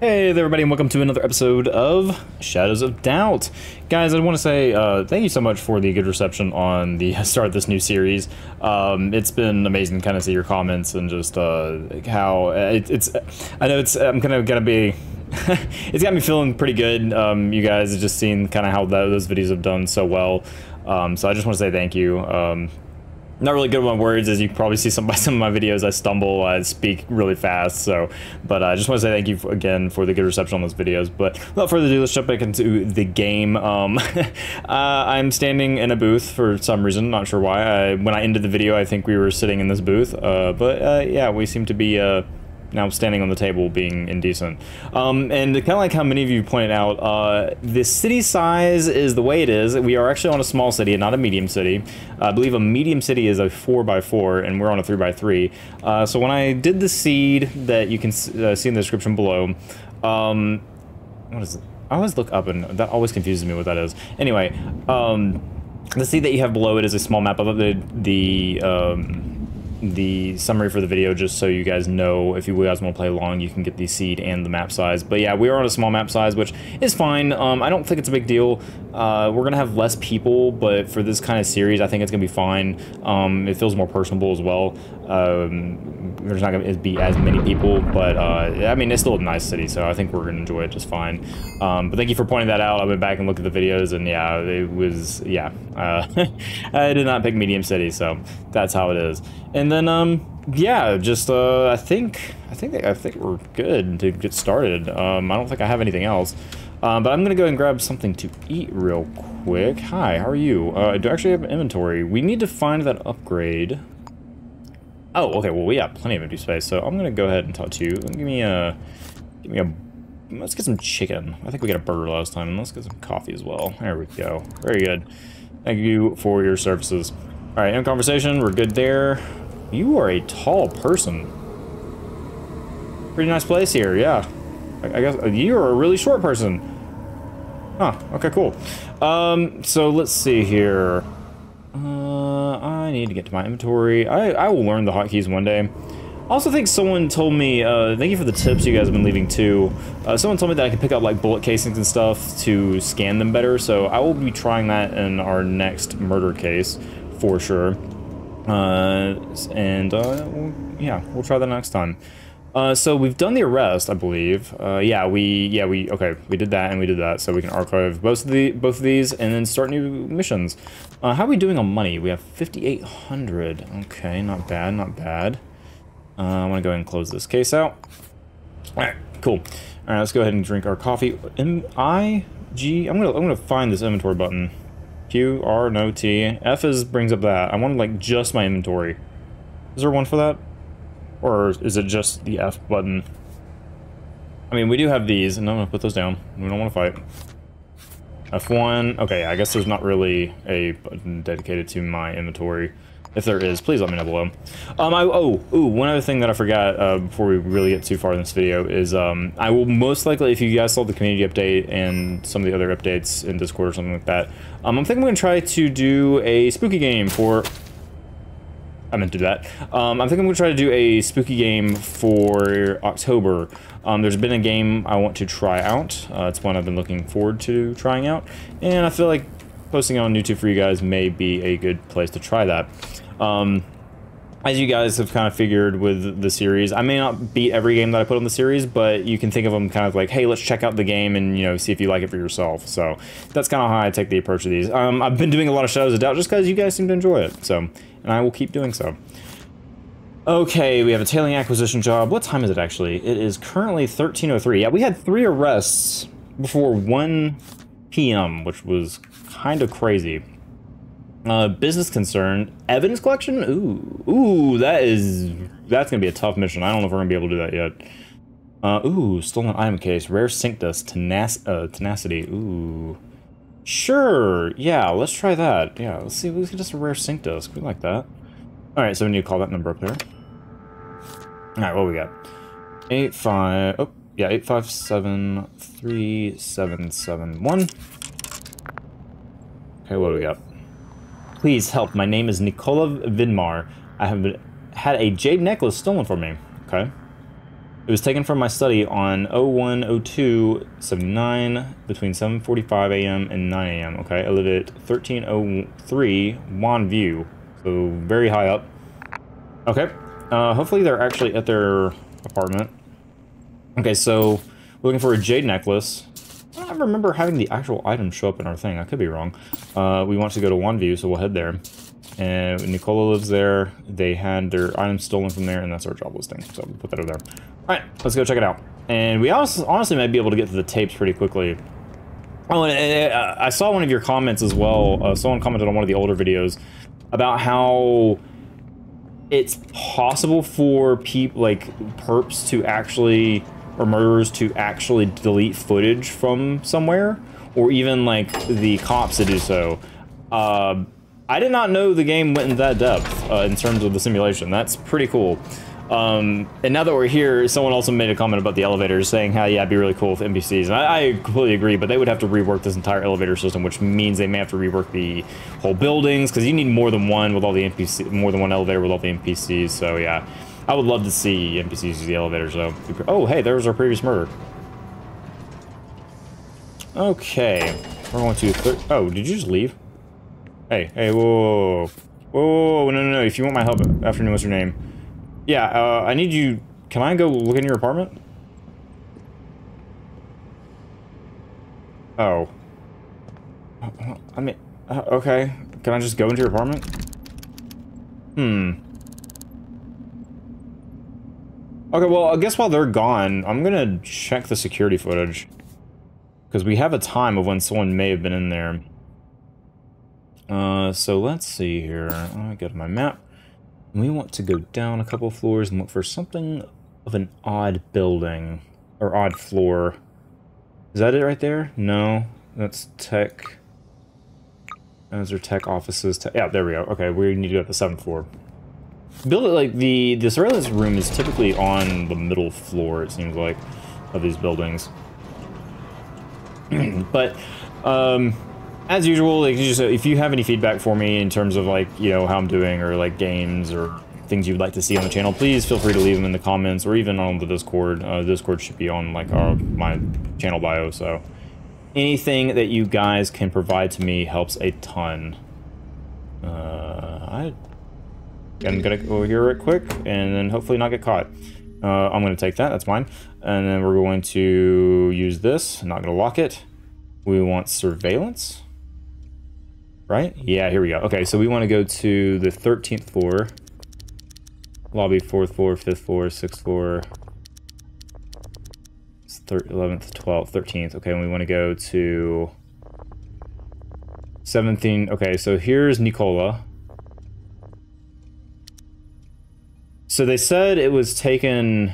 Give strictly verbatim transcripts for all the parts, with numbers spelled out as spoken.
Hey there everybody, and welcome to another episode of Shadows of Doubt. Guys, I want to say uh, thank you so much for the good reception on the start of this new series. Um, it's been amazing to kind of see your comments and just uh, how it, it's, I know it's, I'm kind of going to be, it's got me feeling pretty good, um, you guys, just seeing kind of how those videos have done so well. Um, so I just want to say thank you. Um, Not really good with words, as you can probably see some by some of my videos. I stumble, I speak really fast. So, but I uh, just want to say thank you for, again for the good reception on those videos. But without further ado, let's jump back into the game. Um, uh, I'm standing in a booth for some reason, not sure why. I, when I ended the video, I think we were sitting in this booth. Uh, but uh, yeah, we seem to be uh, now standing on the table, being indecent. Um, and kind of like how many of you pointed out, uh, the city size is the way it is. We are actually on a small city and not a medium city. I believe a medium city is a four by four, and we're on a three by three. Uh, so when I did the seed that you can uh, see in the description below, um, what is it? I always look up, and that always confuses me what that is. Anyway, um, the seed that you have below it is a small map of the... the um, the summary for the video, just so you guys know if you guys want to play along, you can get the seed and the map size. But yeah, we are on a small map size, which is fine. um I don't think it's a big deal. Uh we're gonna have less people, but for this kind of series I think it's gonna be fine. Um it feels more personable as well. Um there's not gonna be as many people, but uh I mean, it's still a nice city, so I think we're gonna enjoy it just fine. Um but thank you for pointing that out. I went back and looked at the videos, and yeah, it was, yeah, uh I did not pick medium city, so that's how it is. And And then, um, yeah, just, uh, I think, I think, I think we're good to get started. Um, I don't think I have anything else. Um, but I'm gonna go and grab something to eat real quick. Hi, how are you? Uh, I do actually have inventory. We need to find that upgrade. Oh, okay, well, we have plenty of empty space, so I'm gonna go ahead and talk to you. Give me a, give me a, let's get some chicken. I think we got a burger last time, and let's get some coffee as well. There we go. Very good. Thank you for your services. All right, end conversation. We're good there. You are a tall person. Pretty nice place here, yeah. I guess you are a really short person. Huh, okay, cool. Um, so let's see here. Uh, I need to get to my inventory. I, I will learn the hotkeys one day. I also think someone told me, uh, thank you for the tips you guys have been leaving too. Uh, someone told me that I can pick up like bullet casings and stuff to scan them better, so I will be trying that in our next murder case for sure. Uh, and, uh, we'll, yeah, we'll try that next time. Uh, so we've done the arrest, I believe. Uh, yeah, we, yeah, we, okay, we did that and we did that, so we can archive both of the, both of these and then start new missions. Uh, how are we doing on money? We have fifty-eight hundred. Okay, not bad, not bad. Uh, I want to go ahead and close this case out. All right, cool. All right, let's go ahead and drink our coffee. M I G, I'm gonna, I'm gonna find this inventory button. Q, R, no T. F is brings up that. I want like just my inventory. Is there one for that? Or is it just the F button? I mean, we do have these, and I'm gonna put those down. We don't wanna fight. F one, okay, I guess there's not really a button dedicated to my inventory. If there is, please let me know below. Um, I, oh, ooh, one other thing that I forgot uh, before we really get too far in this video is um, I will most likely, if you guys saw the community update and some of the other updates in Discord or something like that, um, I'm thinking I'm going to try to do a spooky game for... I meant to do that. Um, I think I'm going to try to do a spooky game for October. Um, there's been a game I want to try out. Uh, it's one I've been looking forward to trying out, and I feel like posting it on YouTube for you guys may be a good place to try that. Um, as you guys have kind of figured with the series, I may not beat every game that I put on the series, but you can think of them kind of like, hey, let's check out the game and, you know, see if you like it for yourself. So that's kind of how I take the approach to these. Um, I've been doing a lot of Shadows of Doubt just because you guys seem to enjoy it. So, and I will keep doing so. Okay, we have a tailing acquisition job. What time is it actually? It is currently thirteen oh three. Yeah, we had three arrests before one P M, which was kind of crazy. Uh, business concern, evidence collection. Ooh, ooh, that is that's gonna be a tough mission. I don't know if we're gonna be able to do that yet. Uh, ooh, stolen item case, rare Cinctus, tenac uh, tenacity. Ooh, sure, yeah, let's try that. Yeah, let's see, let's get us a rare Cinctus. We like that. All right, so we need to call that number up there. All right, what we got? Eight five. Oh, yeah, eight five seven three seven seven one. Okay, what do we got? Please help. My name is Nikola Vidmar. I have had a jade necklace stolen from me. Okay. It was taken from my study on oh one oh two seventy-nine between seven forty-five a m and nine a m Okay, I live at thirteen oh three OneView, so very high up. Okay, uh, hopefully they're actually at their apartment. Okay, so looking for a jade necklace. I don't remember having the actual item show up in our thing. I could be wrong. Uh, we want to go to OneView, so we'll head there. And Nikola lives there. They had their items stolen from there, and that's our job listing. So we'll put that over there. All right, let's go check it out. And we also, honestly might be able to get to the tapes pretty quickly. Oh, and I saw one of your comments as well. Uh, someone commented on one of the older videos about how it's possible for people like perps to actually, or murderers to actually delete footage from somewhere, or even like the cops to do so. Uh, I did not know the game went in that depth uh, in terms of the simulation. That's pretty cool. Um, and now that we're here, someone also made a comment about the elevators, saying how, yeah, it'd be really cool with N P Cs. And I, I completely agree, but they would have to rework this entire elevator system, which means they may have to rework the whole buildings, because you need more than one with all the N P Cs, more than one elevator with all the N P Cs. So yeah, I would love to see N P Cs use the elevators though. Oh, hey, there was our previous murder. Okay, we're going to, oh, did you just leave? Hey, hey, whoa, whoa, whoa, whoa, no, no, no, if you want my help, afternoon, what's your name? Yeah, uh, I need you, can I go look in your apartment? Oh. I mean, uh, okay, can I just go into your apartment? Hmm. Okay, well, I guess while they're gone, I'm gonna check the security footage. Because we have a time of when someone may have been in there. Uh, so let's see here. I got my map. We want to go down a couple floors and look for something of an odd building or odd floor. Is that it right there? No, that's tech. Those are tech offices. Te yeah, there we go. Okay, we need to go to the seventh floor. Build it like the the surveillance room is typically on the middle floor. It seems like of these buildings, but um. As usual, like, just, if you have any feedback for me in terms of like, you know, how I'm doing or like games or things you'd like to see on the channel, please feel free to leave them in the comments or even on the Discord. Uh, Discord should be on like our, my channel bio, so anything that you guys can provide to me helps a ton. Uh, I am gonna go here right quick and then hopefully not get caught. Uh, I'm gonna take that, that's mine. And then we're going to use this, I'm not gonna lock it. We want surveillance. Right? Yeah, here we go. Okay, so we want to go to the thirteenth floor. Lobby, fourth floor, fifth floor, sixth floor. It's eleventh, twelfth, thirteenth. Okay, and we want to go to seventeenth. Okay, so here's Nikola. So they said it was taken...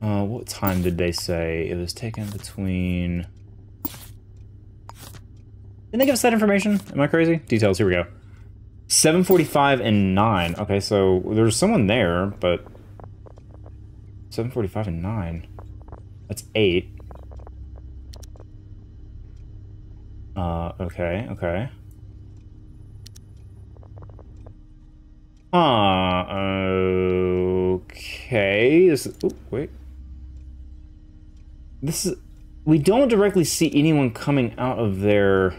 Uh, what time did they say? It was taken between... Didn't they give us that information? Am I crazy? Details, here we go. seven forty-five and nine. Okay, so there's someone there, but... seven forty-five and nine. That's eight. Uh, okay, okay. Huh, okay. This is, ooh, wait. This is... We don't directly see anyone coming out of their...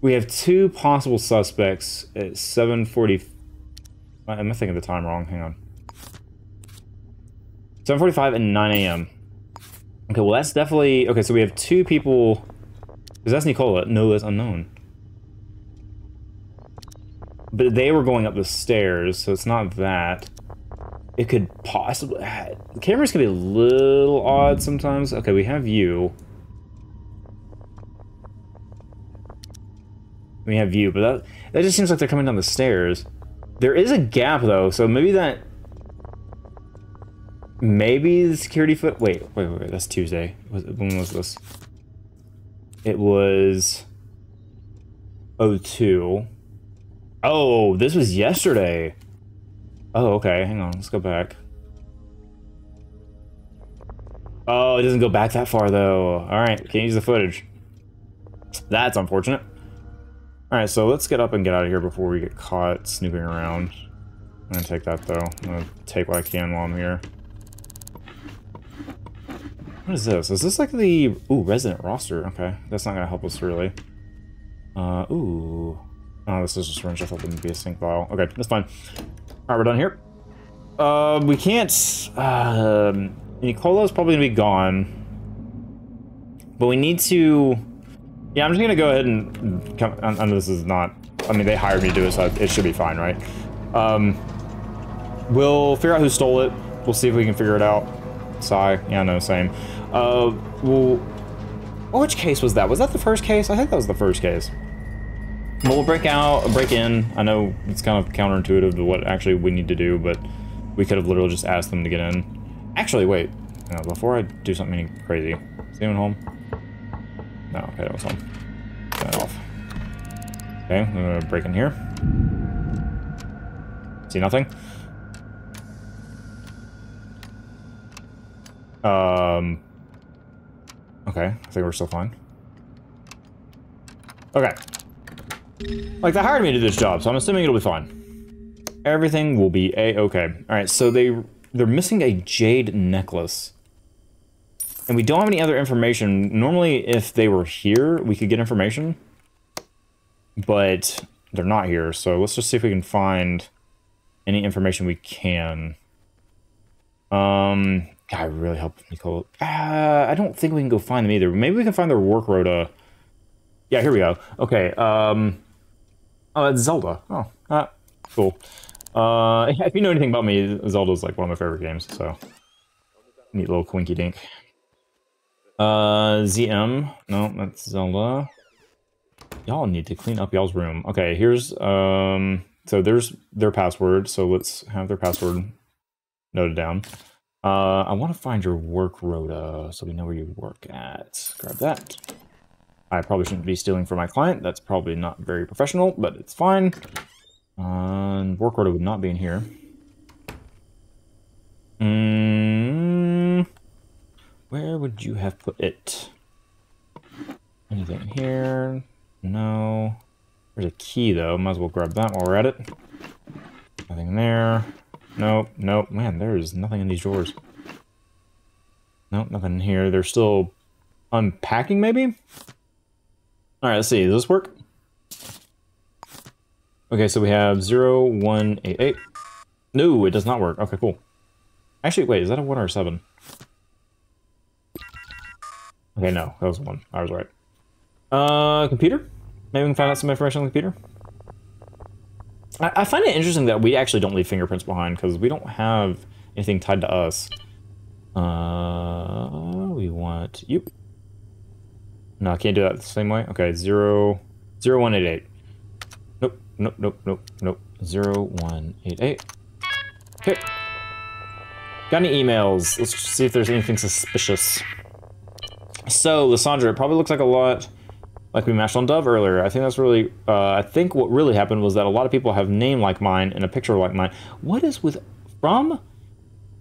We have two possible suspects at seven forty. Am I thinking the time wrong? Hang on. seven forty-five and nine a m Okay, well that's definitely... Okay, so we have two people... Because that's Nikola. No, that's unknown. But they were going up the stairs, so it's not that. It could possibly... The cameras could be a little odd sometimes. Okay, we have you. We have you, but that, that just seems like they're coming down the stairs. There is a gap, though, so maybe that... Maybe the security foot... Wait, wait, wait, that's Tuesday. When was this? It was... oh two. Oh, this was yesterday. Oh, okay, hang on, let's go back. Oh, it doesn't go back that far, though. Alright, can't use the footage. That's unfortunate. All right, so let's get up and get out of here before we get caught snooping around. I'm gonna take that, though. I'm gonna take what I can while I'm here. What is this? Is this like the... Ooh, resident roster. Okay. That's not gonna help us, really. Uh, ooh. Oh, this is just range. I thought it would be a sync vial. Okay, that's fine. Alright, we're done here. Uh, we can't... Um... Nikola's probably gonna be gone. But we need to... Yeah, I'm just gonna go ahead and... Come, I know this is not... I mean, they hired me to do it, so it should be fine, right? Um, we'll figure out who stole it. We'll see if we can figure it out. Sigh. Yeah, no, same. Uh, we'll... Which case was that? Was that the first case? I think that was the first case. Well, we'll break out, break in. I know it's kind of counterintuitive to what actually we need to do, but we could have literally just asked them to get in. Actually, wait. No, before I do something crazy. Is anyone home? No, okay, that was home. Turn it off. Okay, I'm gonna break in here. See nothing. Um. Okay, I think we're still fine. Okay. Like, they hired me to do this job, so I'm assuming it'll be fine. Everything will be a-okay. Alright, so they, they're missing a jade necklace. And we don't have any other information. Normally, if they were here, we could get information. But they're not here, so let's just see if we can find any information we can. Um, God, really helped Nikola. Uh, I don't think we can go find them either. Maybe we can find their work rota. Yeah, here we go. Okay, um... Oh, that's Zelda. Oh, ah, cool. Uh, if you know anything about me, Zelda's like one of my favorite games, so... Neat little quinky dink. Uh, Z M. No, that's Zelda. Y'all need to clean up y'all's room. Okay, here's, um... So there's their password, so let's have their password noted down. Uh, I want to find your work rota, so we know where you work at. Grab that. I probably shouldn't be stealing from my client. That's probably not very professional, but it's fine. Um, work order would not be in here. Mm, where would you have put it? Anything in here? No. There's a key, though. Might as well grab that while we're at it. Nothing in there. Nope. Nope. Man, there is nothing in these drawers. Nope. Nothing in here. They're still unpacking, maybe? Alright, let's see. Does this work? Okay, so we have zero one eight eight. No, it does not work. Okay, cool. Actually, wait, is that a one or a seven? Okay, no. That was a one. I was right. Uh, computer? Maybe we can find out some information on the computer? I, I find it interesting that we actually don't leave fingerprints behind, because we don't have anything tied to us. Uh, we want... you. No, I can't do that the same way. Okay, zero, zero, one, eight, eight. Nope, nope, nope, nope, nope. Zero, one, eight, eight. Okay. Got any emails? Let's see if there's anything suspicious. So, Lissandra, it probably looks like a lot like we mashed on Dove earlier. I think that's really, uh, I think what really happened was that a lot of people have a name like mine and a picture like mine. What is with, from?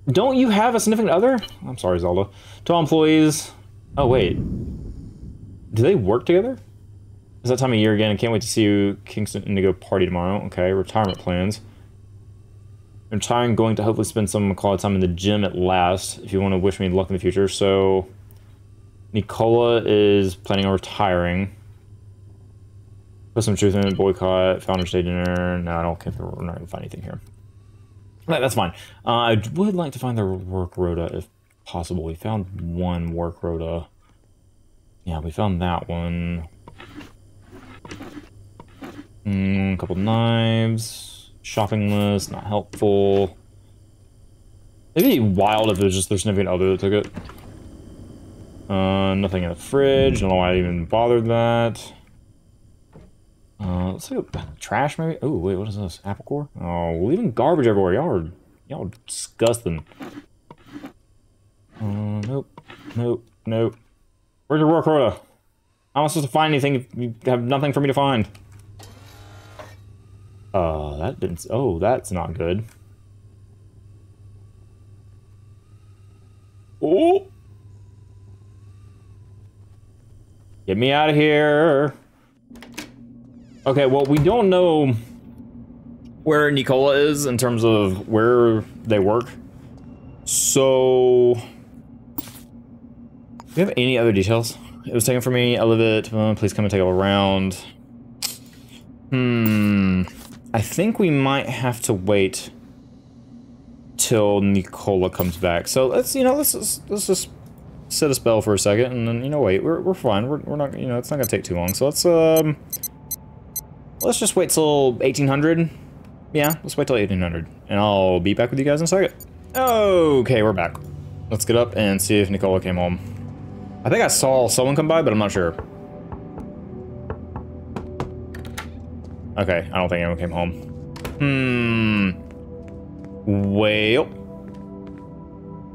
Don't you have a significant other? I'm sorry, Zelda. To all employees. Oh, wait. Do they work together? It's that time of year again. I can't wait to see you, Kingston Indigo party tomorrow. Okay, retirement plans. I'm trying, going to hopefully spend some quality time in the gym at last, if you want to wish me luck in the future. So, Nikola is planning on retiring. Put some truth in it, boycott, Founders Day dinner. No, I don't care if we're not going to find anything here. Right, that's fine. Uh, I would like to find their work rota, if possible. We found one work rota. Yeah, we found that one. Mm, a couple knives. Shopping list, not helpful. It'd be wild if there's just their significant other that took it. Uh, nothing in the fridge. I don't know why I even bothered that. Uh, let's see. Trash, maybe? Oh, wait, what is this? Apple core? Oh, we're leaving garbage everywhere. Y'all are, y'all are disgusting. Uh, nope. Nope. Nope. Where's your work order? I'm not supposed to find anything if you have nothing for me to find. Uh, that didn't... Oh, that's not good. Oh! Get me out of here! Okay, well, we don't know where Nikola is in terms of where they work. So, do you have any other details? It was taken from me. I live it. Uh, please come and take a round. Hmm. I think we might have to wait till Nikola comes back. So let's, you know, let's let's just set a spell for a second, and then, you know, wait. We're we're fine. We're we're not, you know, it's not gonna take too long. So let's um, let's just wait till eighteen hundred. Yeah, let's wait till eighteen hundred, and I'll be back with you guys in a second. Okay, we're back. Let's get up and see if Nikola came home. I think I saw someone come by, but I'm not sure. Okay, I don't think anyone came home. Hmm. Well,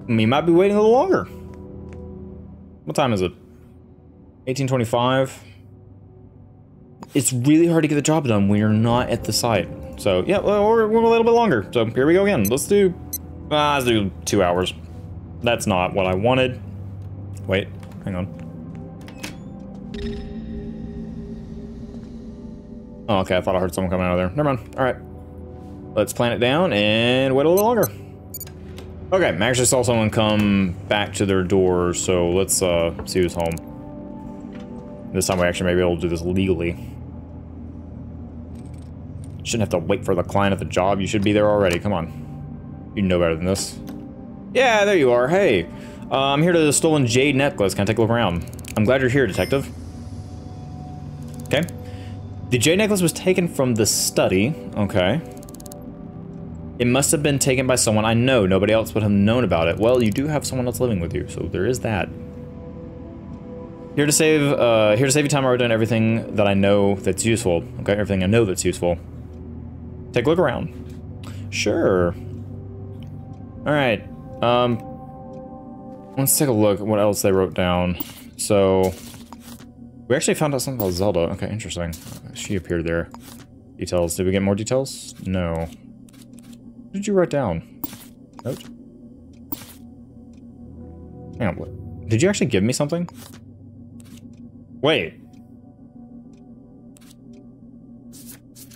we might be waiting a little longer. What time is it? eighteen twenty-five. It's really hard to get the job done when you're not at the site. So yeah, we're, we're a little bit longer. So here we go again. Let's do, ah, let's do two hours. That's not what I wanted. Wait, hang on. Oh, okay, I thought I heard someone coming out of there. Never mind. All right. Let's plan it down and wait a little longer. Okay, I actually saw someone come back to their door, so let's uh, see who's home. This time we actually may be able to do this legally. Shouldn't have to wait for the client at the job. You should be there already. Come on. You know better than this. Yeah, there you are. Hey, uh, I'm here to the stolen jade necklace. Can I take a look around? I'm glad you're here, detective. Okay. The jade necklace was taken from the study. Okay. It must have been taken by someone I know. Nobody else would have known about it. Well, you do have someone else living with you, so there is that. Here to save, uh, here to save you time, I've done everything that I know that's useful. Okay, everything I know that's useful. Take a look around. Sure. All right. Um, let's take a look at what else they wrote down. So, we actually found out something about Zelda. Okay, interesting. She appeared there. Details. Did we get more details? No. What did you write down? Note? Hang on, what? Did you actually give me something? Wait.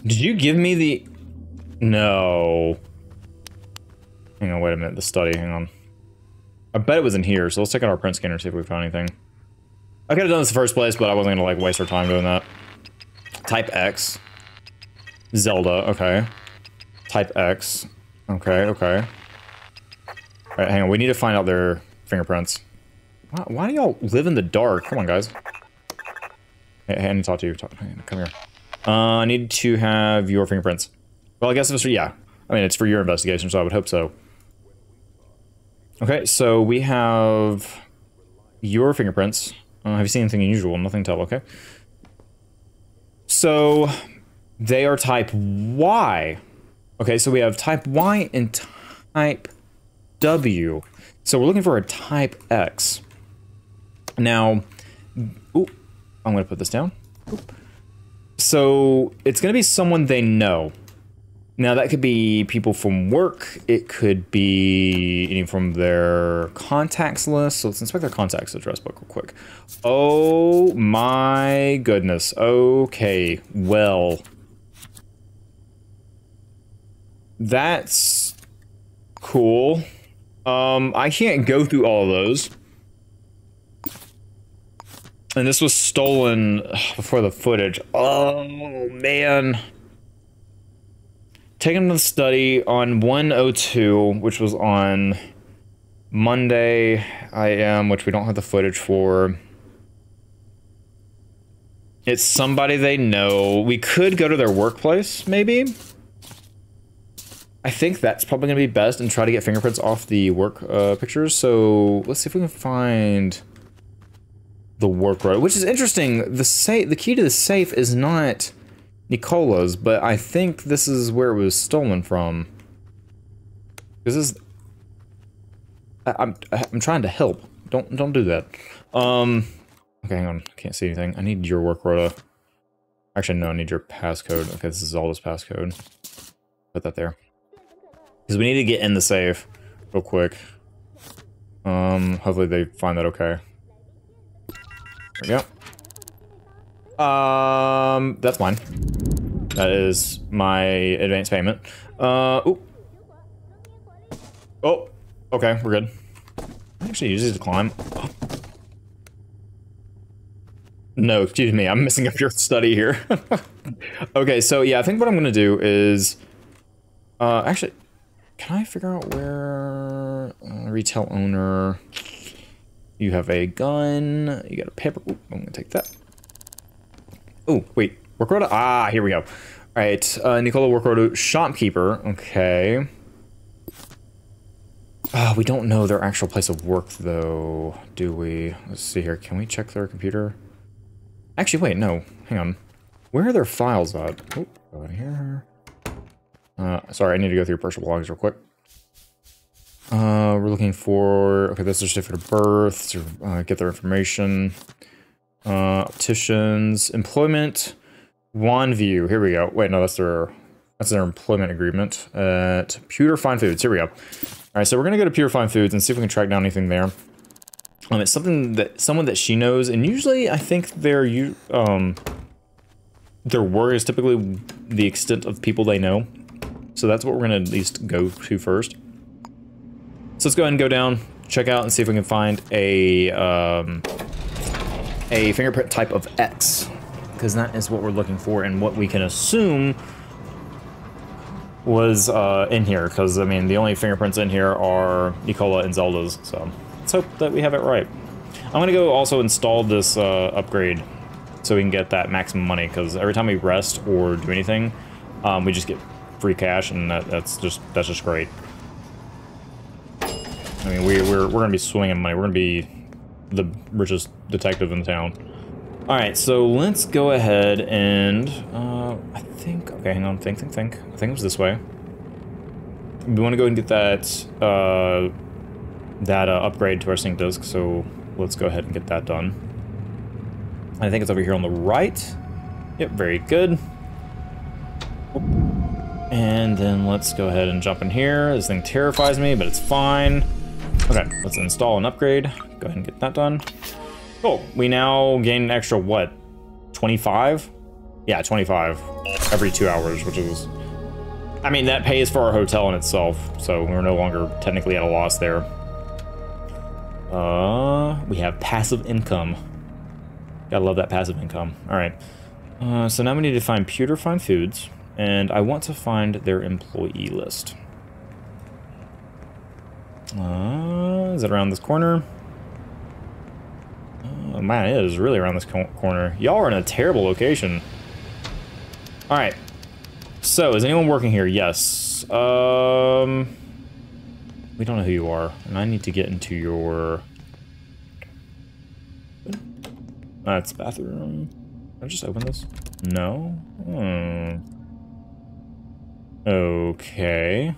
Did you give me the... No. Hang on, wait a minute. The study, hang on. I bet it was in here, so let's check out our print scanner and see if we found anything. I could have done this in the first place, but I wasn't gonna like waste our time doing that. Type X. Zelda, okay. Type X. Okay, okay. Alright, hang on, we need to find out their fingerprints. Why, why do y'all live in the dark? Come on, guys. Hey, I need to talk to you. Talk, come here. Uh, I need to have your fingerprints. Well, I guess it was for, yeah. I mean, it's for your investigation, so I would hope so. Okay, so we have your fingerprints. Uh, have you seen anything unusual? Nothing to tell, okay. So, they are type Y. Okay, so we have type Y and type W. So we're looking for a type X. Now, ooh, I'm gonna put this down. Oop. So, it's gonna be someone they know. Now, that could be people from work. It could be any from their contacts list. So let's inspect their contacts address book real quick. Oh my goodness. Okay, well. That's cool. Um, I can't go through all of those. And this was stolen before the footage. Oh, man. Taken to the study on one oh two, which was on Monday I M, which we don't have the footage for. It's somebody they know. We could go to their workplace, maybe. I think that's probably going to be best and try to get fingerprints off the work uh, pictures. So let's see if we can find the work road, which is interesting. The safe, the key to the safe is not Nikola's, but I think this is where it was stolen from. This is. I, I'm I'm trying to help. Don't don't do that. Um. Okay, hang on. I can't see anything. I need your work rota. Actually, no. I need your passcode. Okay, this is all this passcode. Put that there. Because we need to get in the safe real quick. Um. Hopefully they find that okay. There we go. Um. That's mine. That is my advance payment. Uh, ooh. Oh, okay, we're good. I actually use these to climb. Oh. No, excuse me, I'm messing up your study here. Okay, so yeah, I think what I'm gonna do is... Uh, actually, can I figure out where... Uh, retail owner... You have a gun, you got a paper... Ooh, I'm gonna take that. Oh, wait, work order? Ah, here we go. All right, uh, Nikola work order, shopkeeper, okay. Uh, we don't know their actual place of work, though, do we? Let's see here. Can we check their computer? Actually, wait, no. Hang on. Where are their files at? Oh, go in here. Uh, sorry, I need to go through personal logs real quick. Uh, we're looking for... Okay, that's their certificate of birth. To, uh, get their information. Uh, opticians. Employment. OneView. Here we go. Wait, no, that's their... That's their employment agreement at Pewter Fine Foods. Here we go. All right, so we're going to go to Pewter Fine Foods and see if we can track down anything there. Um, it's something that someone that she knows, and usually I think their um their work is typically the extent of people they know. So that's what we're going to at least go to first. So let's go ahead and go down, check out, and see if we can find a um, a fingerprint type of X, because that is what we're looking for and what we can assume was uh, in here, because I mean the only fingerprints in here are Nikola and Zelda's, so let's hope that we have it right. I'm gonna go also install this uh, upgrade so we can get that maximum money, because every time we rest or do anything, um, we just get free cash, and that, that's just that's just great. I mean we, we're we're gonna be swinging money. We're gonna be the richest detective in town. All right, so let's go ahead and. Uh, I think. Okay, hang on. Think, think, think. I think it was this way. We want to go and get that uh, that uh, upgrade to our sync disk. So let's go ahead and get that done. I think it's over here on the right. Yep, very good. And then let's go ahead and jump in here. This thing terrifies me, but it's fine. Okay, let's install an upgrade. Go ahead and get that done. Cool. We now gain an extra what? twenty-five? Yeah, twenty-five every two hours, which is, I mean, that pays for our hotel in itself, so we're no longer technically at a loss there. Uh, we have passive income. Gotta love that passive income. All right. Uh, so now we need to find Pewter Fine Foods, and I want to find their employee list. Uh, is it around this corner? Oh, man, it is really around this co corner. Y'all are in a terrible location. All right. So, is anyone working here? Yes. Um, we don't know who you are, and I need to get into your. That's uh, bathroom. Can I just open this? No. Hmm. Okay.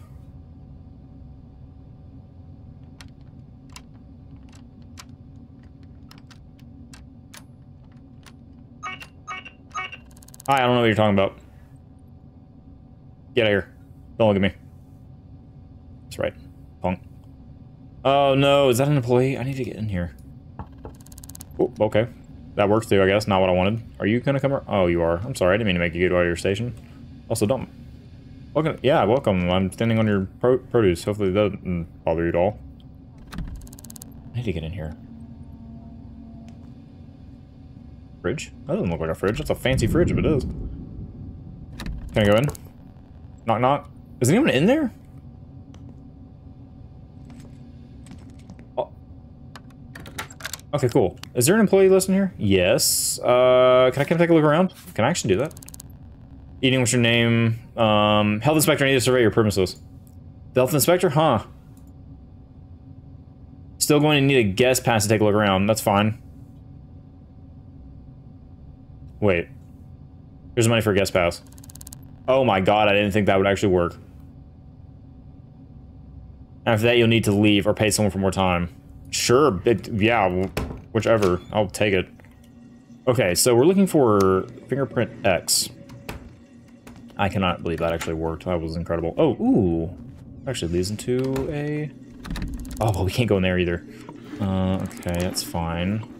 I don't know what you're talking about. Get out of here. Don't look at me. That's right. Punk. Oh, no. Is that an employee? I need to get in here. Oh, okay. That works, too, I guess. Not what I wanted. Are you going to come around? Oh, you are. I'm sorry. I didn't mean to make you get out of your station. Also, don't... Welcome. Yeah, welcome. I'm standing on your pro produce. Hopefully it doesn't bother you at all. I need to get in here. Fridge? That doesn't look like a fridge. That's a fancy fridge if it is. Can I go in? Knock, knock. Is anyone in there? Oh. Okay, cool. Is there an employee list in here? Yes. Uh, can I come take a look around? Can I actually do that? Eating, what's your name? Um, health inspector, I need to survey your premises. The health inspector? Huh. Still going to need a guest pass to take a look around. That's fine. Wait, here's money for a guest pass. Oh my god, I didn't think that would actually work. After that, you'll need to leave or pay someone for more time. Sure, it, yeah, whichever, I'll take it. Okay, so we're looking for fingerprint X. I cannot believe that actually worked. That was incredible. Oh, ooh, actually leads into a... Oh, we can't go in there either. Uh, okay, that's fine.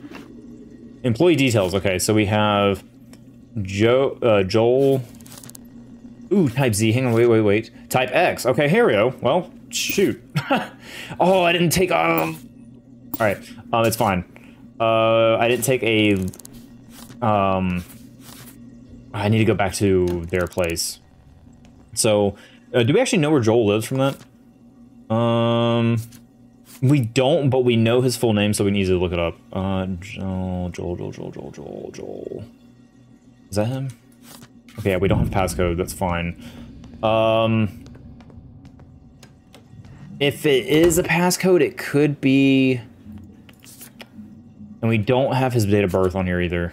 Employee details, okay, so we have... Joe, uh, Joel Ooh, type Z. Hang on, wait, wait, wait. Type X. Okay, here we go. Well, shoot. Oh, I didn't take um. All right, um, it's fine. Uh, I didn't take a. Um, I need to go back to their place. So, uh, do we actually know where Joel lives from that? Um, we don't, but we know his full name, so we can easily look it up. Uh, Joel, Joel, Joel, Joel, Joel, Joel, Joel. Is that him? Okay, yeah, we don't have passcode, that's fine. Um, if it is a passcode, it could be... And we don't have his date of birth on here either.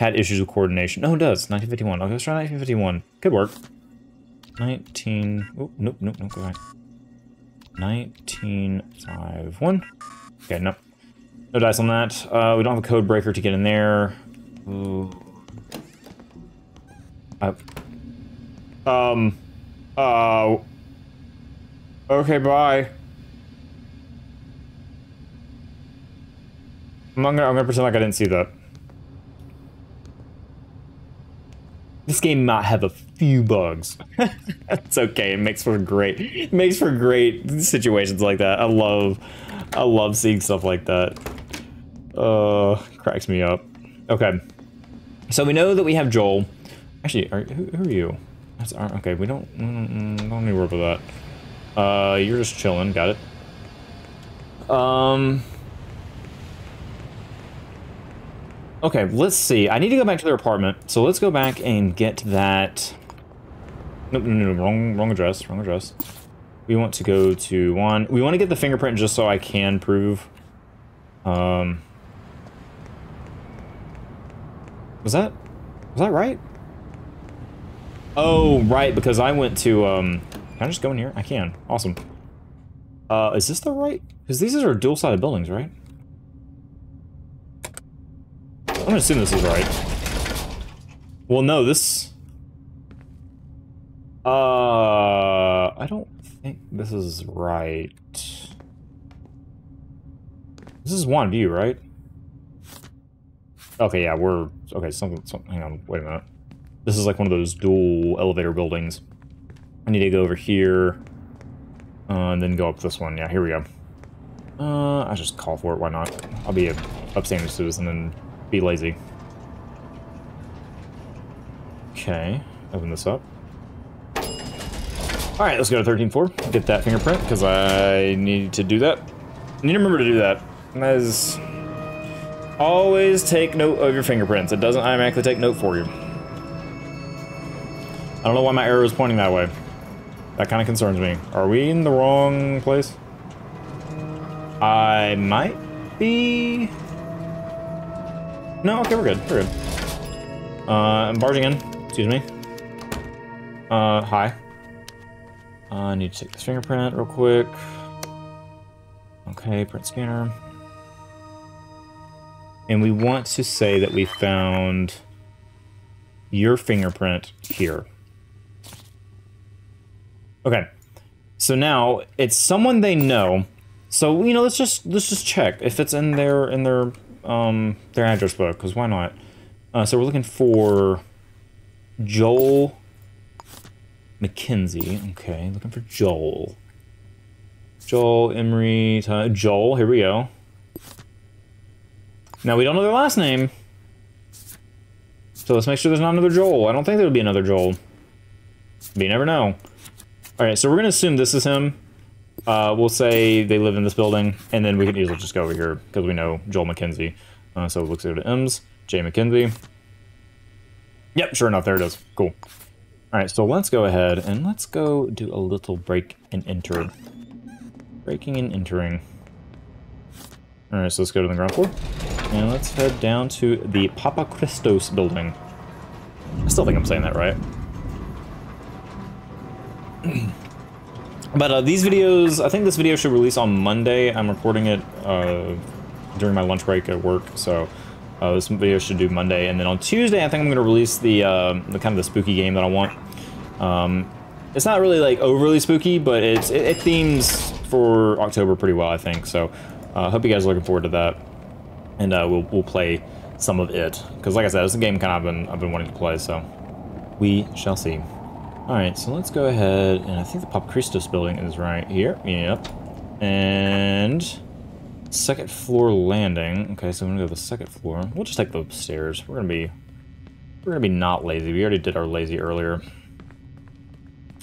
Had issues with coordination. No, it does. nineteen fifty-one. Okay, let's try nineteen fifty-one. Could work. nineteen... Oh, nope, nope, nope, go back. nineteen fifty-one. Okay, no. No dice on that. Uh, we don't have a code breaker to get in there. Ooh. Uh, um, uh, okay, bye. I'm gonna, I'm gonna pretend like I didn't see that. This game might have a few bugs. That's okay, it makes for great, it makes for great situations like that. I love, I love seeing stuff like that. Uh, cracks me up. Okay, so we know that we have Joel. Actually, are, who, who are you? That's our, okay, we don't, mm, don't need to worry about that. Uh, you're just chilling, got it. Um. Okay, let's see. I need to go back to their apartment, so let's go back and get that. Nope, no, no, no, wrong, wrong address, wrong address. We want to go to one. We want to get the fingerprint just so I can prove. Um. Was that, was that right? Oh, right, because I went to, um, can I just go in here? I can. Awesome. Uh, is this the right? Because these are dual-sided buildings, right? I'm going to assume this is right. Well, no, this... Uh, I don't think this is right. This is OneView, right? Okay, yeah, we're... Okay, something, something... Hang on, wait a minute. This is like one of those dual elevator buildings. I need to go over here, uh, and then go up this one. Yeah, here we go. Uh, I'll just call for it, why not? I'll be an upstanding citizen and be lazy. Okay, open this up. All right, let's go to thirteenth floor, get that fingerprint, because I need to do that. I need to remember to do that. And that is, always take note of your fingerprints. It doesn't automatically take note for you. I don't know why my arrow is pointing that way. That kind of concerns me. Are we in the wrong place? I might be... No, okay, we're good, we're good. Uh, I'm barging in, excuse me. Uh, hi. Uh, I need to take this fingerprint real quick. Okay, print scanner. And we want to say that we found your fingerprint here. Okay, so now it's someone they know. So you know, let's just let's just check if it's in their in their um their address book, because why not? Uh, so we're looking for Joel McKenzie. Okay, looking for Joel. Joel Emery. Joel. Here we go. Now we don't know their last name, so let's make sure there's not another Joel. I don't think there'll be another Joel. But you never know. Alright, so we're going to assume this is him. Uh, we'll say they live in this building, and then we can easily just go over here, because we know Joel McKenzie. Uh, so let's go to M's, J McKenzie. Yep, sure enough, there it is. Cool. Alright, so let's go ahead, and let's go do a little break and enter. Breaking and entering. Alright, so let's go to the ground floor, and let's head down to the Papachristos building. I still think I'm saying that right. But uh, these videos, I think this video should release on Monday. I'm recording it uh, during my lunch break at work, so uh, this video should do Monday. And then on Tuesday, I think I'm going to release the, uh, the kind of the spooky game that I want. Um, it's not really like overly spooky, but it's, it, it themes for October pretty well, I think. So I uh, hope you guys are looking forward to that, and uh, we'll we'll play some of it, because like I said, it's a game kind of I've been I've been wanting to play. So. we shall see. Alright, so let's go ahead, and I think the Papachristos building is right here. Yep. And second floor landing. Okay, so I'm gonna go to the second floor. We'll just take the upstairs. We're gonna be we're gonna be not lazy. We already did our lazy earlier.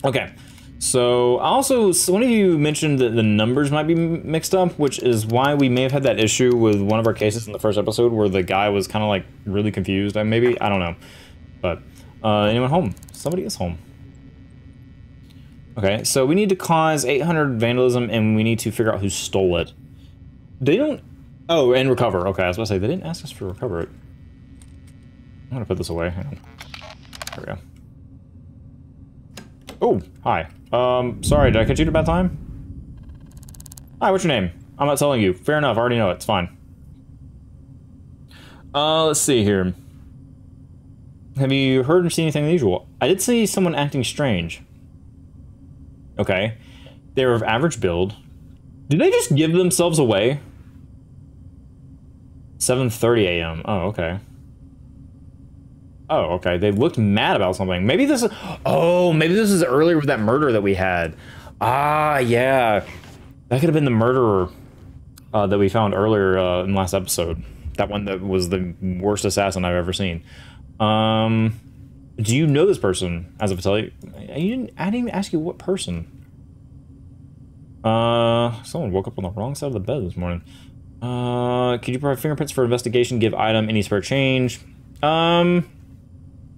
Okay. So, also, so one of you mentioned that the numbers might be mixed up, which is why we may have had that issue with one of our cases in the first episode where the guy was kind of, like, really confused. I mean, maybe, I don't know. But, uh, anyone home? Somebody is home. Okay, so we need to cause eight hundred vandalism, and we need to figure out who stole it. They don't... Oh, and recover. Okay, I was about to say, they didn't ask us to recover it. I'm gonna put this away. Hang on. There we go. Oh, hi. Um, sorry, did I catch you at a bad time? Hi, what's your name? I'm not telling you. Fair enough, I already know it. It's fine. Uh, let's see here. Have you heard or seen anything unusual? I did see someone acting strange. Okay. They were of average build. Did they just give themselves away? seven thirty a m Oh, okay. Oh, okay. They looked mad about something. Maybe this is... Oh, maybe this is earlier with that murder that we had. Ah, yeah. That could have been the murderer uh, that we found earlier uh, in the last episode. That one that was the worst assassin I've ever seen. Um, do you know this person? As if I tell you... I didn't, I didn't even ask you what person. Uh, someone woke up on the wrong side of the bed this morning. Uh, could you provide fingerprints for investigation? Give item any spare change? Um...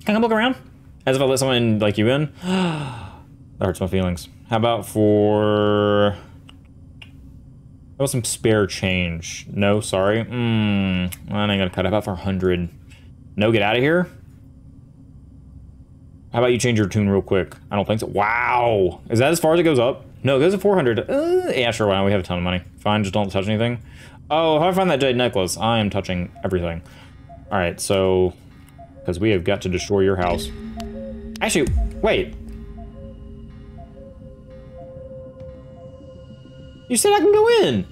Can I come look around? As if I let someone like you in? That hurts my feelings. How about for... How about some spare change? No, sorry. Mmm. I ain't gonna cut. How about for one hundred? No, get out of here? How about you change your tune real quick? I don't think so. Wow! Is that as far as it goes up? No, it goes to four hundred. Uh, yeah, sure, why not? We have a ton of money. Fine, just don't touch anything. Oh, how do I find that jade necklace? I am touching everything. Alright, so... Because we have got to destroy your house. Actually, wait. You said I can go in.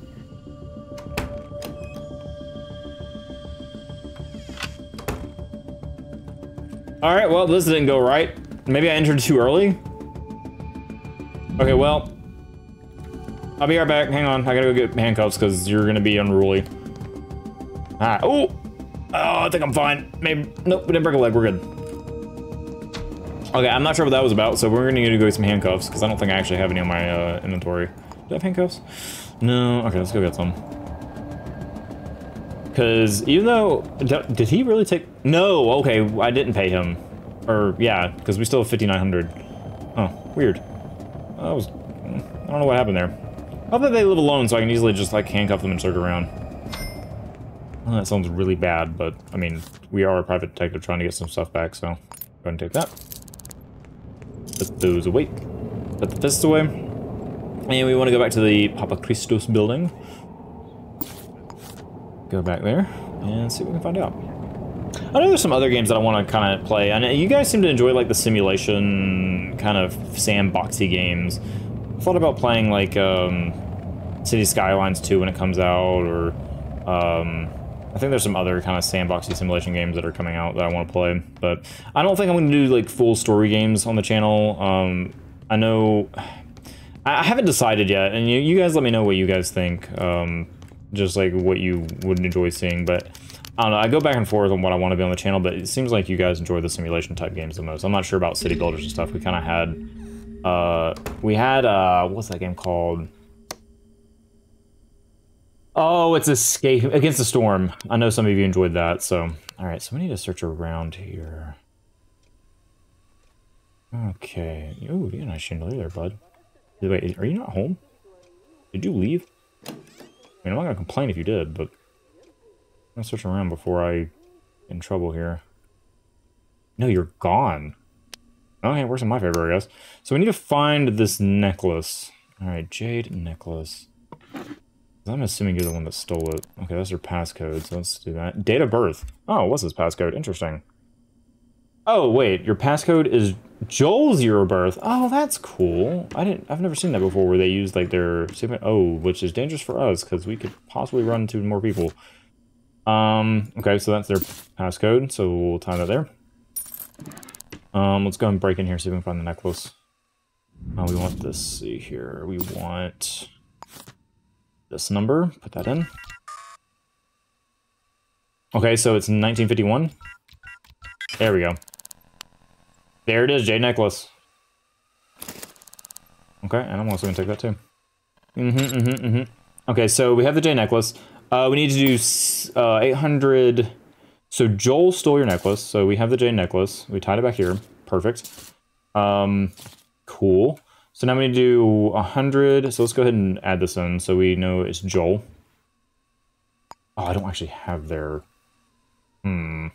All right, well, this didn't go right. Maybe I entered too early. Okay, well, I'll be right back. Hang on, I gotta go get handcuffs because you're gonna be unruly. All right, oh. Oh, I think I'm fine. Maybe. Nope, we didn't break a leg. We're good. Okay, I'm not sure what that was about, so we're going to need to go get some handcuffs, because I don't think I actually have any in my uh, inventory. Do I have handcuffs? No. Okay, let's go get some. Because even though... Did, did he really take... No, okay, I didn't pay him. Or, yeah, because we still have fifty-nine hundred. Oh, weird. That was... I don't know what happened there. I thought they live alone, so I can easily just, like, handcuff them and search around. Well, that sounds really bad, but, I mean, we are a private detective trying to get some stuff back, so go ahead and take that. Put those away. Put the fists away. And we want to go back to the Papachristos building. Go back there and see what we can find out. I know there's some other games that I want to kind of play. I know you guys seem to enjoy, like, the simulation kind of sandboxy games. I thought about playing, like, um, City Skylines two when it comes out, or... Um, I think there's some other kind of sandboxy simulation games that are coming out that I want to play, but I don't think I'm going to do like full story games on the channel. Um, I know I haven't decided yet, and you, you guys let me know what you guys think, um, just like what you would enjoy seeing. But I don't know. I go back and forth on what I want to be on the channel, but it seems like you guys enjoy the simulation type games the most. I'm not sure about city builders and stuff. We kind of had, uh, we had uh, what's that game called? Oh, it's Escape Against the Storm. I know some of you enjoyed that, so... Alright, so we need to search around here. Okay. Ooh, you got a nice chandelier there, bud. Wait, are you not home? Did you leave? I mean, I'm not gonna complain if you did, but... I'm gonna search around before I get in trouble here. No, you're gone. Okay, works in my favor, I guess. So we need to find this necklace. Alright, jade necklace. I'm assuming you're the one that stole it. Okay, that's your passcode, so let's do that. Date of birth. Oh, what's his passcode? Interesting. Oh, wait, your passcode is Joel's year of birth. Oh, that's cool. I didn't, I've never seen that before where they use, like, their... Oh, which is dangerous for us, because we could possibly run into more people. Um, okay, so that's their passcode, so we'll tie that there. Um, let's go and break in here, see if we can find the necklace. Uh, we want this, see here, we want this number, put that in. Okay, so it's nineteen fifty-one. There we go. There it is, J necklace. Okay, and I'm also gonna take that too. Mm-hmm, mm-hmm, mm-hmm. Okay, so we have the J necklace. Uh, we need to do uh, eight hundred... So Joel stole your necklace, so we have the J necklace. We tied it back here. Perfect. Um, cool. So now we need to do one hundred. So let's go ahead and add this in so we know it's Joel. Oh, I don't actually have their... Hmm.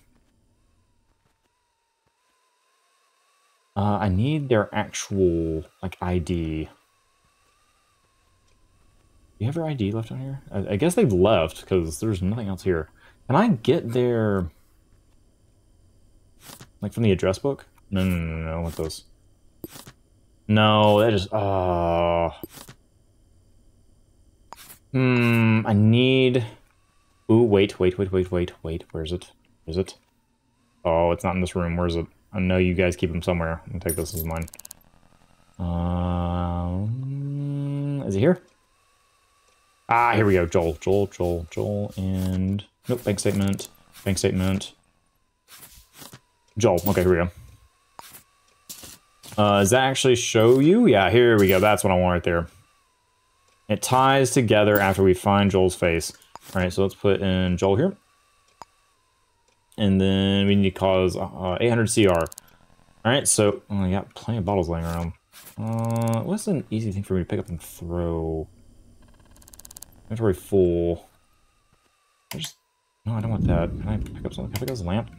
Uh, I need their actual, like, I D. Do you have their I D left on here? I, I guess they've left, because there's nothing else here. Can I get their... Like, from the address book? No, no, no, no, no, I want those. No, that is... Uh... Hmm, I need... Ooh, wait, wait, wait, wait, wait, wait, where is it? Where is it? Oh, it's not in this room, where is it? I know you guys keep them somewhere. I'm gonna take this as mine. Um, is it here? Ah, here we go. Joel, Joel, Joel, Joel, and nope. Bank statement. Bank statement. Joel. Okay, here we go. Uh, does that actually show you? Yeah, here we go. That's what I want right there. It ties together after we find Joel's face. All right, so let's put in Joel here. And then we need to cause uh, eight hundred C R. Alright, so oh, I got plenty of bottles laying around. Uh, what's an easy thing for me to pick up and throw? Inventory full. I just, no, I don't want that. Can I pick up something? Can I pick up this lamp?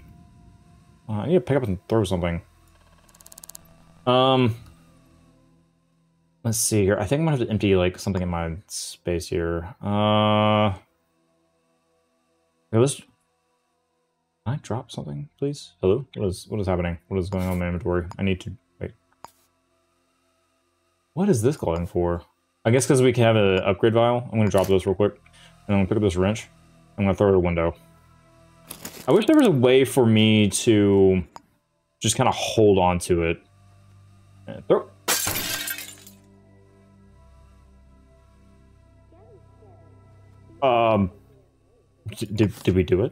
Uh, I need to pick up and throw something. Um, let's see here. I think I'm going to have to empty like something in my space here. Uh, okay, let's... Can I drop something, please? Hello? What is what is happening? What is going on in my inventory? I need to... Wait. What is this glowing for? I guess because we can have an upgrade vial. I'm going to drop this real quick. And I'm going to pick up this wrench. I'm going to throw it at a window. I wish there was a way for me to just kind of hold on to it. And throw it. Um, did, did we do it?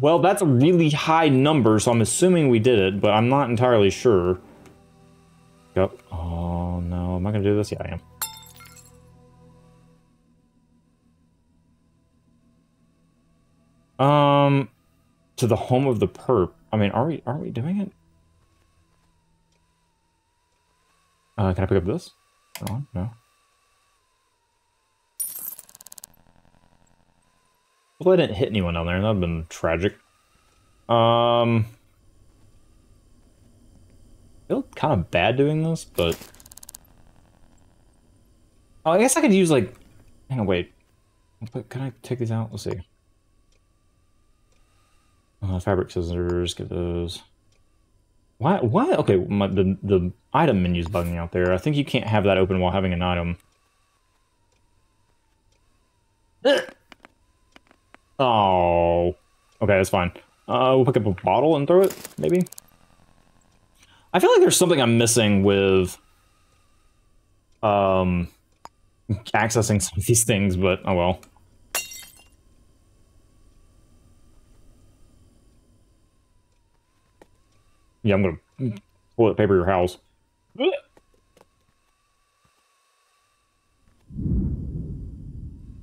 Well, that's a really high number, so I'm assuming we did it, but I'm not entirely sure. Yep. Oh, no. Am I going to do this? Yeah, I am. Um, to the home of the perp. I mean, are we, are we doing it? Uh, can I pick up this? Hold on. No. Well, I didn't hit anyone on there. That would have been tragic. Um, I feel kind of bad doing this, but... Oh, I guess I could use, like... Hang on, wait. Can I take these out? Let's see. Uh, fabric scissors, get those. Why? Why? Okay, my, the, the item menu's bugging out there. I think you can't have that open while having an item. Ugh. Oh, okay, that's fine. Uh, we'll pick up a bottle and throw it, maybe? I feel like there's something I'm missing with um, accessing some of these things, but oh well. Yeah, I'm gonna toilet paper your house.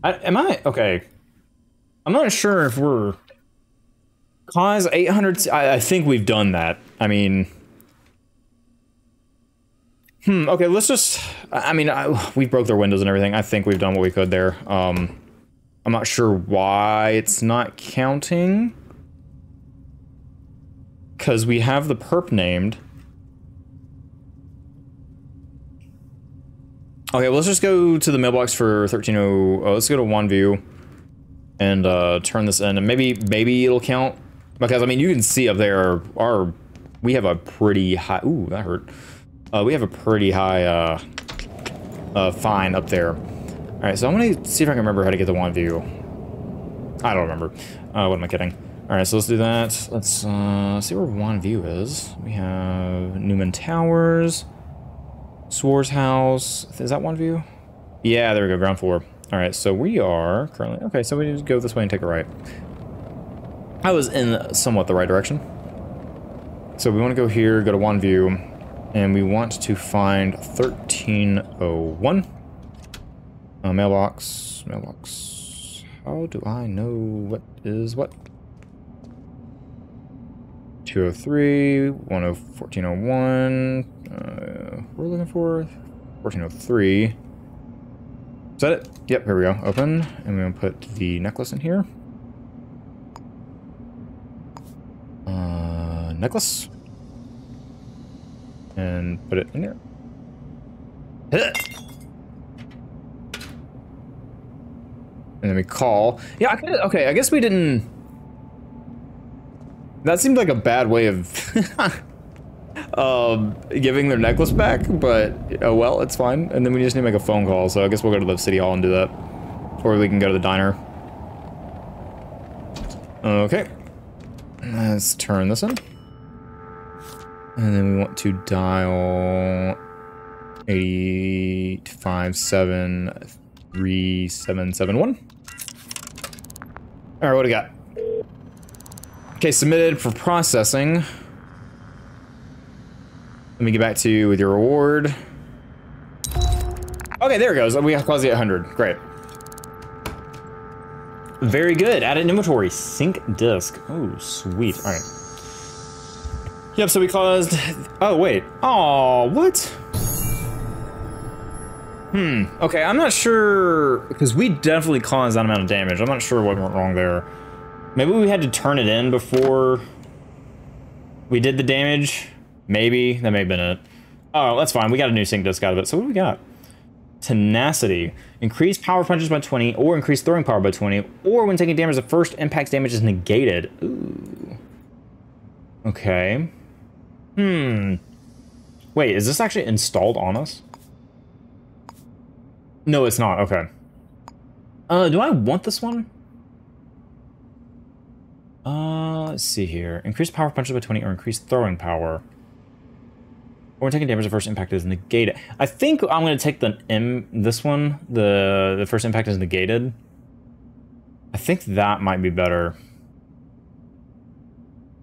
I, am I? Okay. I'm not sure if we're... Cause eight hundred... I, I think we've done that. I mean... Hmm, okay, let's just... I mean, I, we broke their windows and everything. I think we've done what we could there. Um, I'm not sure why it's not counting. Because we have the perp named. Okay, well, let's just go to the mailbox for thirteen oh... Oh, let's go to OneView. And uh, turn this in, and maybe maybe it'll count, because I mean you can see up there our we have a pretty high. Ooh, that hurt. Uh, we have a pretty high uh, uh, fine up there. All right, so I'm gonna see if I can remember how to get the one view. I don't remember. Uh, what am I kidding? All right, so let's do that. Let's uh, see where OneView is. We have Newman Towers, Swarz House. Is that OneView? Yeah, there we go, ground floor. All right, so we are currently... Okay, so we just go this way and take a right. I was in somewhat the right direction. So we want to go here, go to OneView, and we want to find thirteen oh one. Uh, mailbox, mailbox. How do I know what is what? two oh three, one oh one, fourteen oh one, uh, we're looking for fourteen oh three. Is that it? Yep, here we go. Open, and we're gonna put the necklace in here. Uh, necklace. And put it in here. Hit it! And then we call. Yeah, I could, okay, I guess we didn't... That seemed like a bad way of um, giving their necklace back, but oh well, it's fine. And then we just need to make a phone call, so I guess we'll go to the city hall and do that. Or we can go to the diner. Okay. Let's turn this in. And then we want to dial eight five seven three seven seven one. All right, what do we got? Okay, submitted for processing. Let me get back to you with your reward. Okay, there it goes. We have quasi one hundred. Great. Very good. Add an inventory. Sync disk. Oh, sweet. All right. Yep, so we caused... Oh, wait. Oh, what? Hmm. Okay, I'm not sure... Because we definitely caused that amount of damage. I'm not sure what went wrong there. Maybe we had to turn it in before we did the damage. Maybe. That may have been it. Oh, that's fine. We got a new sync disc out of it. So what do we got? Tenacity. Increase power punches by twenty, or increase throwing power by twenty, or when taking damage, the first impact's damage is negated. Ooh. Okay. Hmm. Wait, is this actually installed on us? No, it's not. Okay. Uh, do I want this one? Uh, let's see here. Increase power punches by twenty or increase throwing power. Or when taking damage, the first impact is negated. I think I'm going to take the M, this one. The, the first impact is negated. I think that might be better.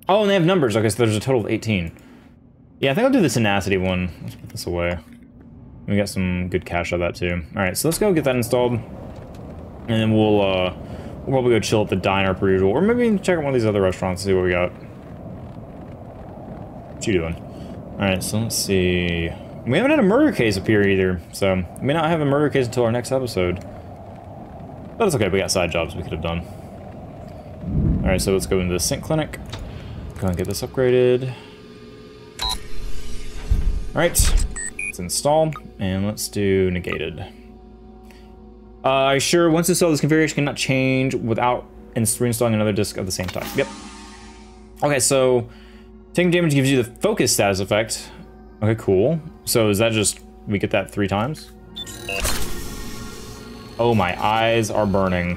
Oh, and they have numbers. Okay, so there's a total of eighteen. Yeah, I think I'll do the tenacity one. Let's put this away. We got some good cash out of that too. All right, so let's go get that installed. And then we'll, uh... we'll probably go chill at the diner per usual, or maybe check out one of these other restaurants and see what we got. What you doing? Alright, so let's see. We haven't had a murder case appear either, so we may not have a murder case until our next episode. But it's okay, we got side jobs we could have done. Alright, so let's go into the sync clinic. Go and get this upgraded. Alright, let's install, and let's do negated. Uh, sure, once installed, this configuration cannot change without reinstalling another disk of the same type. Yep. Okay, so taking damage gives you the focus status effect. Okay, cool. So is that just, we get that three times? Oh, my eyes are burning.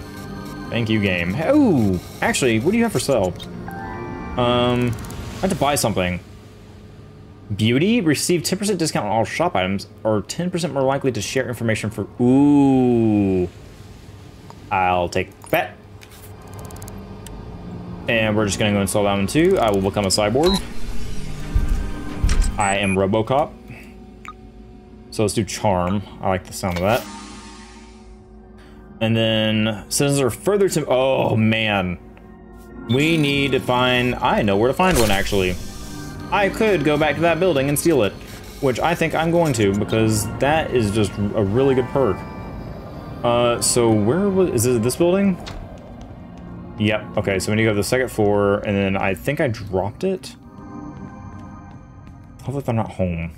Thank you, game. Oh, actually, what do you have for sale? Um, I have to buy something. Beauty, receive ten percent discount on all shop items, or ten percent more likely to share information for... Ooh. I'll take that. And we're just going to go install that one too. I will become a cyborg. I am RoboCop. So let's do charm. I like the sound of that. And then citizens are further to... Oh, man. We need to find... I know where to find one, actually. I could go back to that building and steal it, which I think I'm going to, because that is just a really good perk. Uh, so where was, is this, this building? Yep, okay, so we need to go to the second floor, and then I think I dropped it. Hopefully they're not home.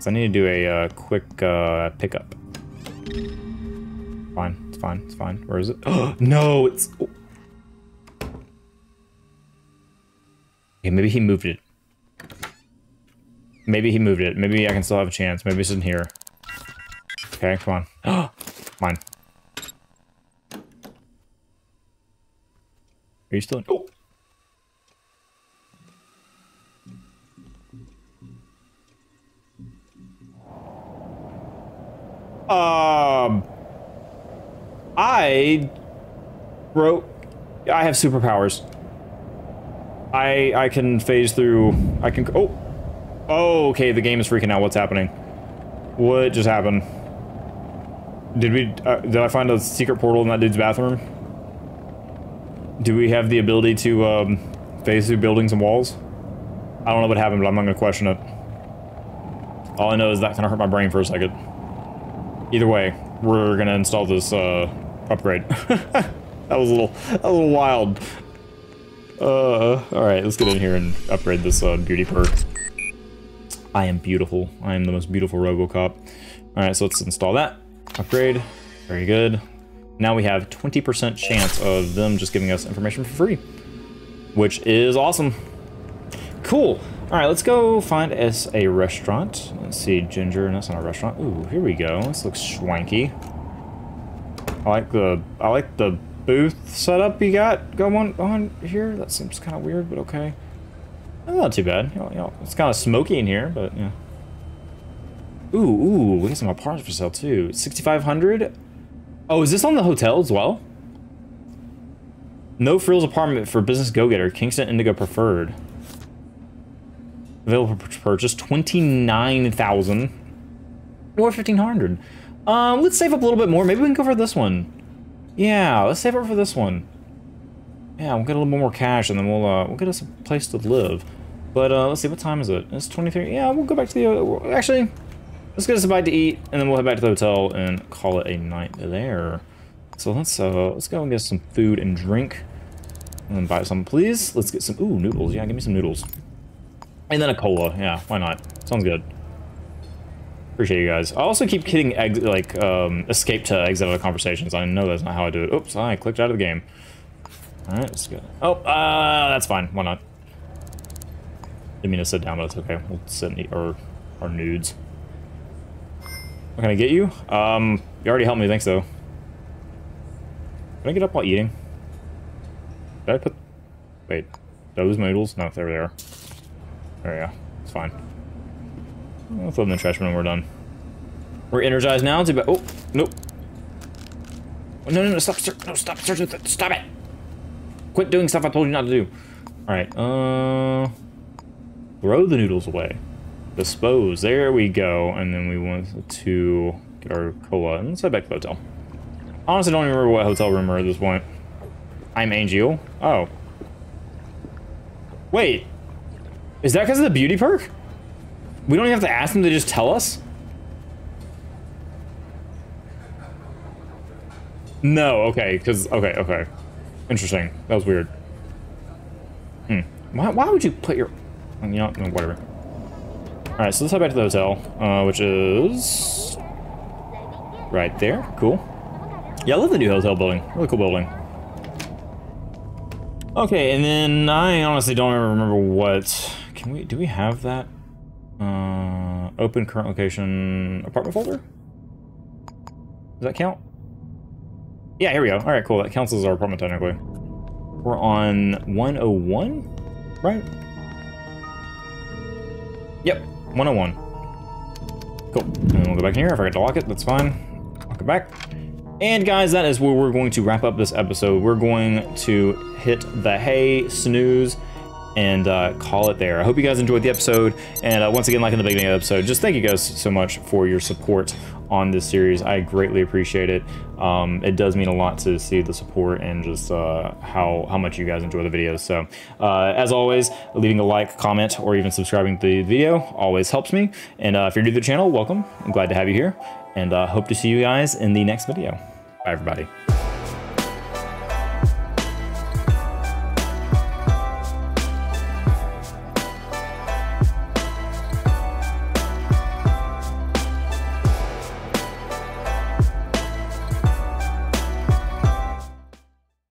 So I need to do a uh, quick uh, pickup. Fine, it's fine, it's fine. Where is it? Oh, no, it's... Oh. Okay, maybe he moved it. Maybe he moved it. Maybe I can still have a chance. Maybe it's in here. Okay, come on. Mine. Are you still in? Oh. Um, I broke. I have superpowers. I I can phase through. I can. Oh, oh. Okay, the game is freaking out. What's happening? What just happened? Did we? Uh, did I find a secret portal in that dude's bathroom? Do we have the ability to um, phase through buildings and walls? I don't know what happened, but I'm not gonna question it. All I know is that kind of hurt my brain for a second. Either way, we're gonna install this uh, upgrade. That was a little, a little wild. Uh, all right, let's get in here and upgrade this uh, beauty perk. I am beautiful. I am the most beautiful RoboCop. All right, so let's install that. Upgrade. Very good. Now we have twenty percent chance of them just giving us information for free, which is awesome. Cool. All right, let's go find us a restaurant. Let's see, Ginger, and that's not a restaurant. Ooh, here we go. This looks swanky. I like the I like the booth setup you got going on here. That seems kind of weird, but okay. Not too bad. You know, you know, it's kind of smoky in here, but yeah. Ooh, ooh, we got some apartments for sale too. sixty-five hundred. Oh, is this on the hotel as well? No frills apartment for business go-getter. Kingston Indigo preferred. Available for purchase, twenty-nine thousand or fifteen hundred. Um, let's save up a little bit more. Maybe we can go for this one. Yeah, let's save up for this one. Yeah, we'll get a little more cash, and then we'll uh, we'll get us a place to live. But uh, let's see, what time is it? It's twenty-three. Yeah, we'll go back to the uh, actually. Let's get us a bite to eat, and then we'll head back to the hotel and call it a night there. So let's uh, let's go and get some food and drink, and then buy some, please. Let's get some ooh noodles. Yeah, give me some noodles. And then a cola, yeah, why not? Sounds good. Appreciate you guys. I also keep hitting ex like um, escape to exit out of conversations. I know that's not how I do it. Oops, I clicked out of the game. All right, let's go. Oh, uh, that's fine. Why not? Didn't mean to sit down, but it's okay. We'll sit and eat our, our nudes. What can I get you? Um, you already helped me. Thanks, though. Can I get up while eating? Did I put? Wait, did I lose my noodles? No, there they are. There we go. It's fine. I'll throw them in the trash when we're done. We're energized now. Too bad. Oh, nope. Oh, no, no, no. Stop. Sir. No, stop. Sir. Stop it. Quit doing stuff I told you not to do. All right. Uh, throw the noodles away. Dispose. There we go. And then we want to get our cola. And let's head back to the hotel. Honestly, I don't even remember what hotel room we're at this point. I'm Angel. Oh. Wait. Is that because of the beauty perk? We don't even have to ask them to just tell us? No, okay, because, okay, okay. Interesting. That was weird. Hmm. Why, why would you put your... You know, whatever. Alright, so let's head back to the hotel, uh, which is... right there. Cool. Yeah, I love the new hotel building. Really cool building. Okay, and then I honestly don't ever remember what... Can we, do we have that? Uh, open current location apartment folder? Does that count? Yeah, here we go. All right, cool. That counts as our apartment technically. We're on one oh one, right? Yep, one oh one. Cool. And we'll go back in here. I forgot to lock it. That's fine. Lock it back. And guys, that is where we're going to wrap up this episode. We're going to hit the hay, snooze, and uh, call it there. I hope you guys enjoyed the episode, and uh, once again, like in the beginning of the episode, just thank you guys so much for your support on this series. I greatly appreciate it. Um, it does mean a lot to see the support and just uh, how how much you guys enjoy the videos. So uh, as always, leaving a like, comment, or even subscribing to the video always helps me. And uh, if you're new to the channel, welcome. I'm glad to have you here, and uh, hope to see you guys in the next video. Bye, everybody.